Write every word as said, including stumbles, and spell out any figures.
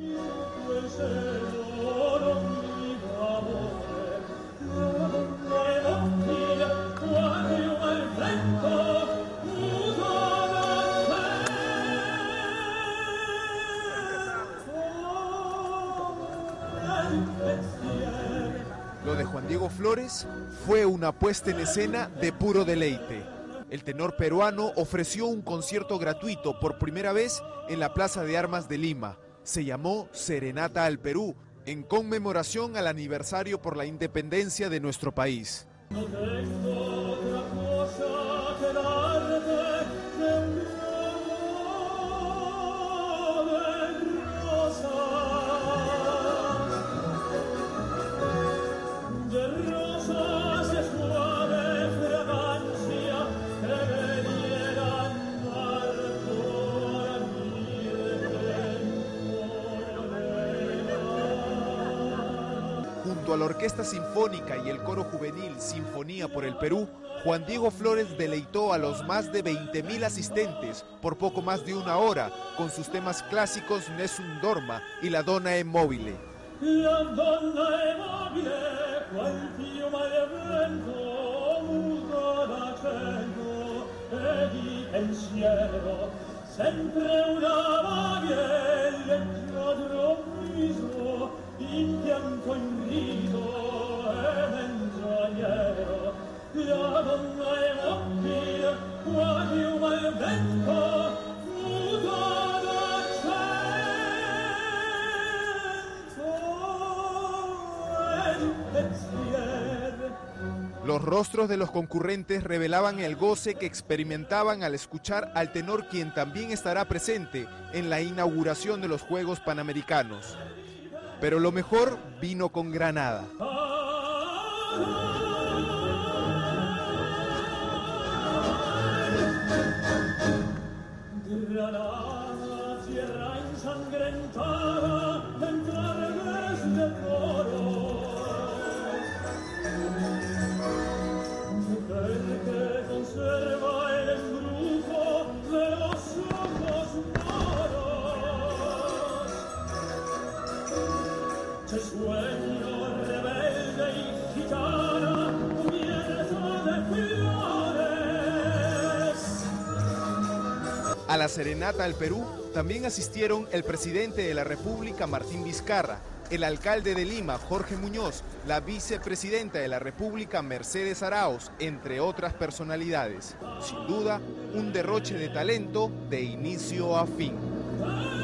Lo de Juan Diego Flórez fue una puesta en escena de puro deleite. El tenor peruano ofreció un concierto gratuito por primera vez en la Plaza de Armas de Lima. Se llamó Serenata al Perú, en conmemoración al aniversario por la independencia de nuestro país. Junto a la Orquesta Sinfónica y el Coro Juvenil Sinfonía por el Perú, Juan Diego Flórez deleitó a los más de veinte mil asistentes por poco más de una hora con sus temas clásicos Nessun Dorma y La Donna E Móbile. La Donna E Móbile, quanti male vento, muto da cielo, vedi el cielo, sempre una varie, leggio droviso, in bianco in grigio, e dentro iero, la Donna E Móbile, quanti male vento, muto. Los rostros de los concurrentes revelaban el goce que experimentaban al escuchar al tenor, quien también estará presente en la inauguración de los Juegos Panamericanos. Pero lo mejor vino con Granada. Granada, tierra ensangrentada, entre regues de oro. A la Serenata al Perú también asistieron el presidente de la República, Martín Vizcarra, el alcalde de Lima, Jorge Muñoz, la vicepresidenta de la República, Mercedes Aráoz, entre otras personalidades. Sin duda, un derroche de talento de inicio a fin.